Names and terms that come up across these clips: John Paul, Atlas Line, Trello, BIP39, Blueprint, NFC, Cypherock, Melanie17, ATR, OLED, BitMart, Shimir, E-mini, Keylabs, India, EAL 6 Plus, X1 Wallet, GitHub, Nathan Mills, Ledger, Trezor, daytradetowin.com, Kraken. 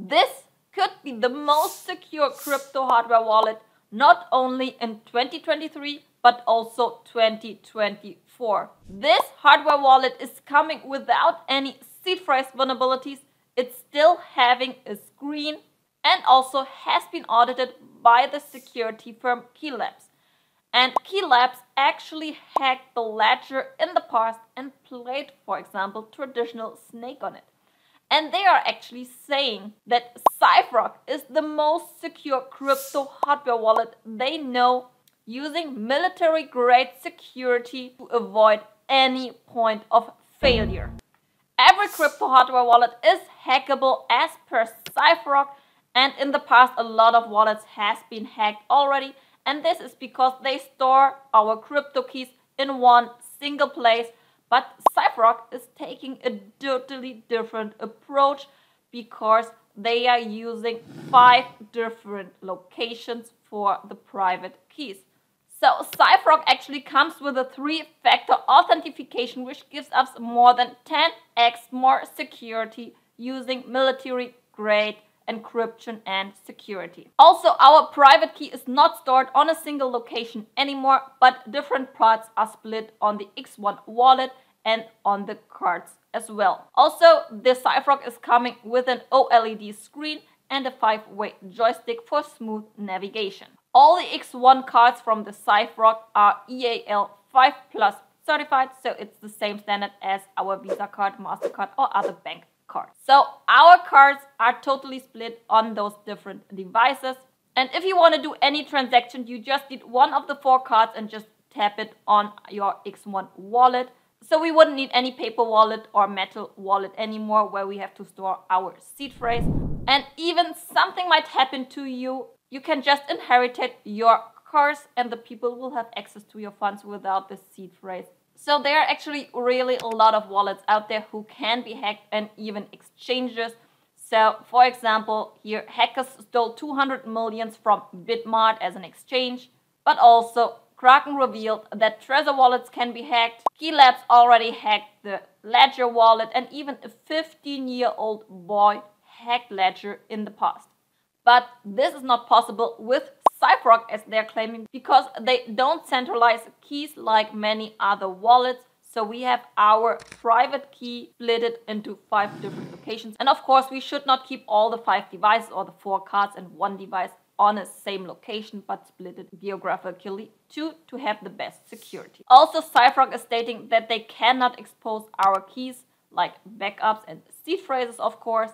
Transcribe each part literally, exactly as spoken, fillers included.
This could be the most secure crypto hardware wallet, not only in twenty twenty-three, but also twenty twenty-four. This hardware wallet is coming without any seed phrase vulnerabilities. It's still having a screen and also has been audited by the security firm Keylabs. And Keylabs actually hacked the Ledger in the past and played, for example, traditional Snake on it. And they are actually saying that Cypherock is the most secure crypto hardware wallet they know, using military-grade security to avoid any point of failure. Every crypto hardware wallet is hackable as per Cypherock, and in the past a lot of wallets has been hacked already, and this is because they store our crypto keys in one single place. But Cypherock is taking a totally different approach because they are using five different locations for the private keys. So Cypherock actually comes with a three-factor authentication, which gives us more than ten X more security using military-grade encryption and security. Also, our private key is not stored on a single location anymore, but different parts are split on the X one wallet and on the cards as well. Also, the Cypherock is coming with an OLED screen and a five-way joystick for smooth navigation. All the X one cards from the Cypherock are E A L five plus certified, so it's the same standard as our Visa card, MasterCard or other bank cards. So our cards are totally split on those different devices, and if you want to do any transaction, you just need one of the four cards and just tap it on your X one wallet. So we wouldn't need any paper wallet or metal wallet anymore where we have to store our seed phrase. And even something might happen to you, you can just inherit your cards and the people will have access to your funds without the seed phrase. So there are actually really a lot of wallets out there who can be hacked, and even exchanges. So for example, here hackers stole two hundred million from BitMart as an exchange, but also Kraken revealed that Trezor wallets can be hacked. Keylabs already hacked the Ledger wallet, and even a fifteen-year-old boy hacked Ledger in the past. But this is not possible with Cypherock, as they're claiming, because they don't centralize keys like many other wallets. So we have our private key split into five different locations. And of course, we should not keep all the five devices or the four cards and one device on the same location, but split it geographically too, to have the best security. Also, Cypherock is stating that they cannot expose our keys, like backups and seed phrases, of course.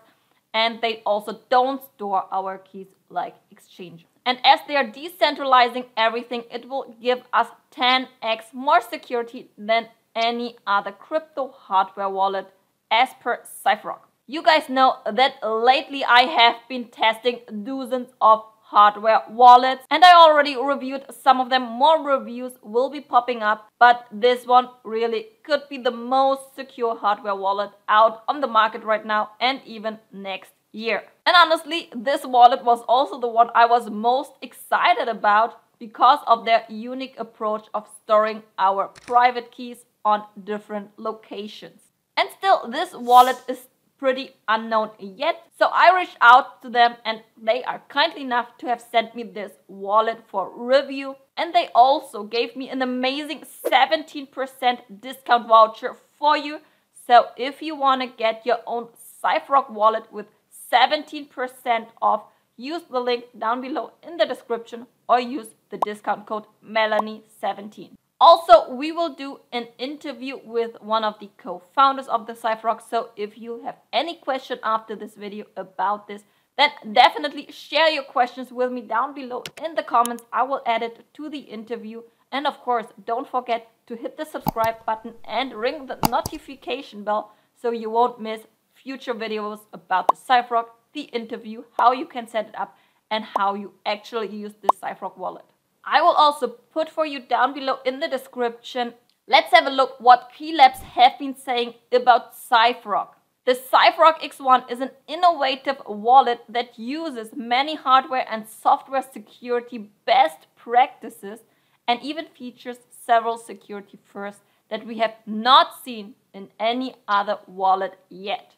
And they also don't store our keys like exchanges. And as they are decentralizing everything, it will give us ten X more security than any other crypto hardware wallet as per Cypherock. You guys know that lately I have been testing dozens of hardware wallets, and I already reviewed some of them. More reviews will be popping up, but this one really could be the most secure hardware wallet out on the market right now and even next year. And honestly, this wallet was also the one I was most excited about because of their unique approach of storing our private keys on different locations. And still, this wallet is pretty unknown yet, so I reached out to them and they are kindly enough to have sent me this wallet for review, and they also gave me an amazing seventeen percent discount voucher for you. So if you want to get your own Cypherock wallet with seventeen percent off, use the link down below in the description or use the discount code Melanie seventeen. Also, we will do an interview with one of the co-founders of the Cypherock, so if you have any question after this video about this, then definitely share your questions with me down below in the comments. I will add it to the interview. And of course, don't forget to hit the subscribe button and ring the notification bell so you won't miss future videos about the Cypherock, the interview, how you can set it up, and how you actually use this Cypherock wallet. I will also put for you down below in the description. Let's have a look what Keylabs have been saying about Cypherock. The Cypherock X one is an innovative wallet that uses many hardware and software security best practices and even features several security firsts that we have not seen in any other wallet yet.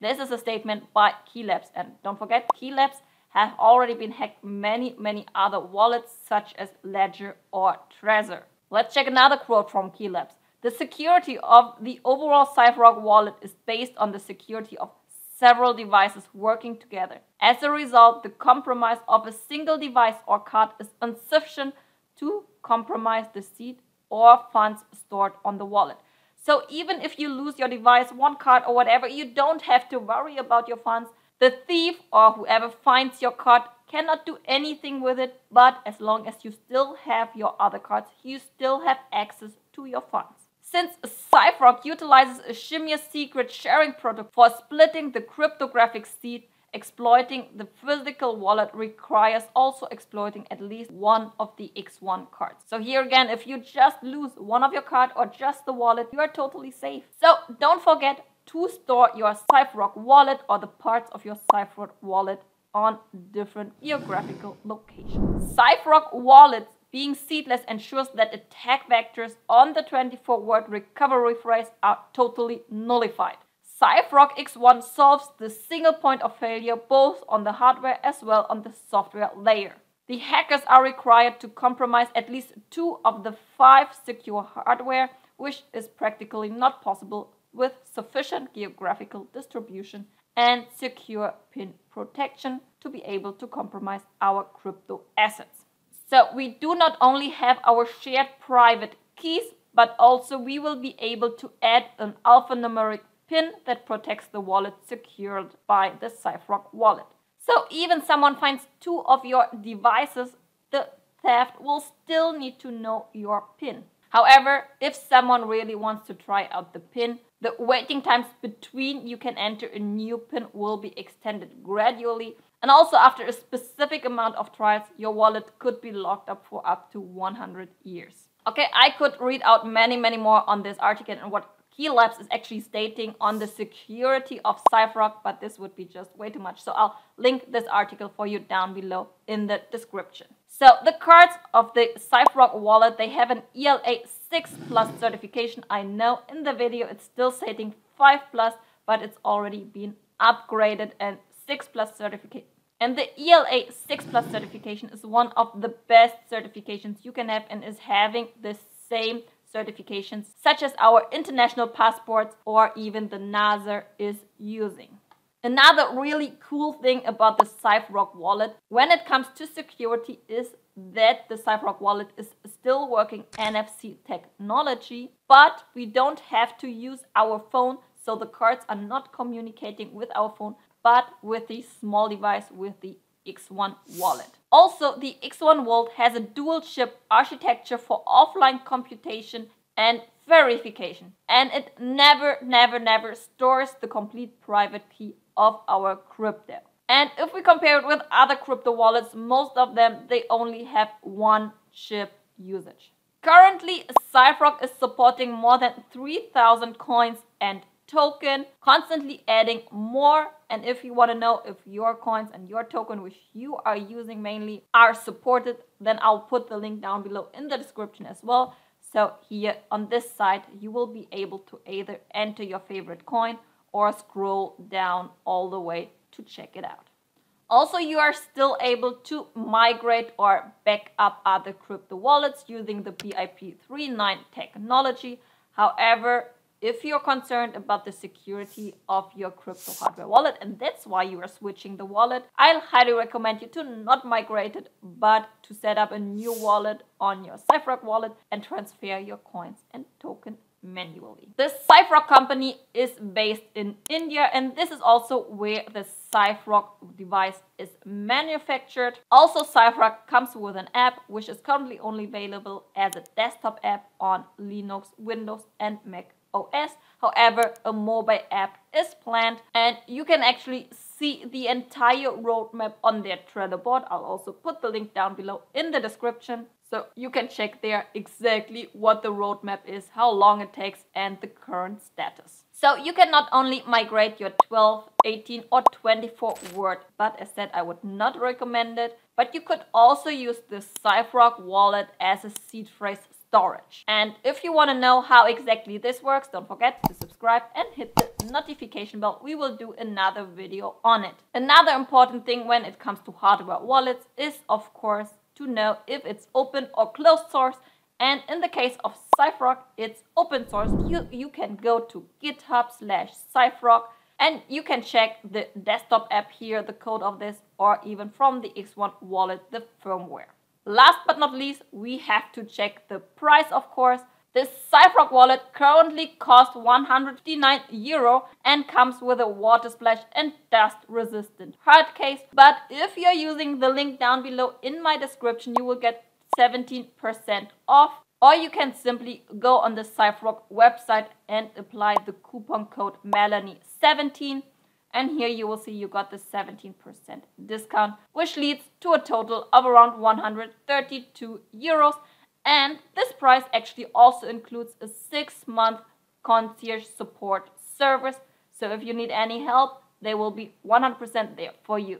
This is a statement by Keylabs. And don't forget, Keylabs have already been hacked many, many other wallets such as Ledger or Trezor. Let's check another quote from Keylabs. The security of the overall Cypherock wallet is based on the security of several devices working together. As a result, the compromise of a single device or card is insufficient to compromise the seed or funds stored on the wallet. So even if you lose your device, one card or whatever, you don't have to worry about your funds. The thief or whoever finds your card cannot do anything with it, but as long as you still have your other cards, you still have access to your funds. Since Cypherock utilizes a Shimir secret sharing protocol for splitting the cryptographic seed, exploiting the physical wallet requires also exploiting at least one of the X one cards. So here again, if you just lose one of your card or just the wallet, you are totally safe. So don't forget to store your Cypherock wallet or the parts of your Cypherock wallet on different geographical locations. Cypherock wallets being seedless ensures that attack vectors on the twenty-four word recovery phrase are totally nullified. Cypherock X one solves the single point of failure both on the hardware as well on the software layer. The hackers are required to compromise at least two of the five secure hardware, which is practically not possible with sufficient geographical distribution and secure pin protection to be able to compromise our crypto assets. So we do not only have our shared private keys, but also we will be able to add an alphanumeric pin that protects the wallet secured by the Cypherock wallet. So even someone finds two of your devices, the theft will still need to know your pin. However, if someone really wants to try out the pin, the waiting times between you can enter a new pin will be extended gradually. And also after a specific amount of trials, your wallet could be locked up for up to one hundred years. Okay, I could read out many, many more on this article and what Keylabs is actually stating on the security of Cypherock, but this would be just way too much. So I'll link this article for you down below in the description. So the cards of the Cypherock wallet, they have an E A L six plus certification. I know in the video it's still stating five plus, but it's already been upgraded and six plus certificate. And the E A L six plus certification is one of the best certifications you can have and is having the same certifications such as our international passports or even the N A S R is using. Another really cool thing about the Cypherock wallet when it comes to security is that the Cypherock wallet is still working N F C technology, but we don't have to use our phone, so the cards are not communicating with our phone, but with the small device, with the X one wallet. Also, the X one wallet has a dual chip architecture for offline computation and verification. And it never, never, never stores the complete private key of our crypto. And if we compare it with other crypto wallets, most of them, they only have one chip usage. Currently, Cypherock is supporting more than three thousand coins and token, constantly adding more. And if you want to know if your coins and your token, which you are using mainly, are supported, then I'll put the link down below in the description as well. So here on this side, you will be able to either enter your favorite coin or scroll down all the way to check it out. Also, you are still able to migrate or back up other crypto wallets using the B I P thirty-nine technology. However, if you're concerned about the security of your crypto hardware wallet and that's why you are switching the wallet, I'll highly recommend you to not migrate it, but to set up a new wallet on your Cypherock wallet and transfer your coins and token manually. The Cypherock company is based in India and this is also where the Cypherock device is manufactured. Also, Cypherock comes with an app which is currently only available as a desktop app on Linux, Windows and Mac O S. However, a mobile app is planned and you can actually see the entire roadmap on their Trello board. I'll also put the link down below in the description so you can check there exactly what the roadmap is, how long it takes and the current status. So you can not only migrate your twelve, eighteen or twenty-four word, but as said, I would not recommend it, but you could also use the Cypherock wallet as a seed phrase storage. And if you want to know how exactly this works, don't forget to subscribe and hit the notification bell. We will do another video on it. Another important thing when it comes to hardware wallets is, of course, to know if it's open or closed source. And in the case of Cypherock, it's open source. You, you can go to GitHub slash Cypherock and you can check the desktop app here, the code of this, or even from the X one wallet, the firmware. Last but not least, we have to check the price, of course. This Cypherock wallet currently costs one hundred fifty-nine euro and comes with a water splash and dust resistant hard case. But if you're using the link down below in my description, you will get seventeen percent off, or you can simply go on the Cypherock website and apply the coupon code Melanie seventeen, and here you will see you got the seventeen percent discount, which leads to a total of around one hundred thirty-two euros. And this price actually also includes a six month concierge support service, so if you need any help, they will be one hundred percent there for you.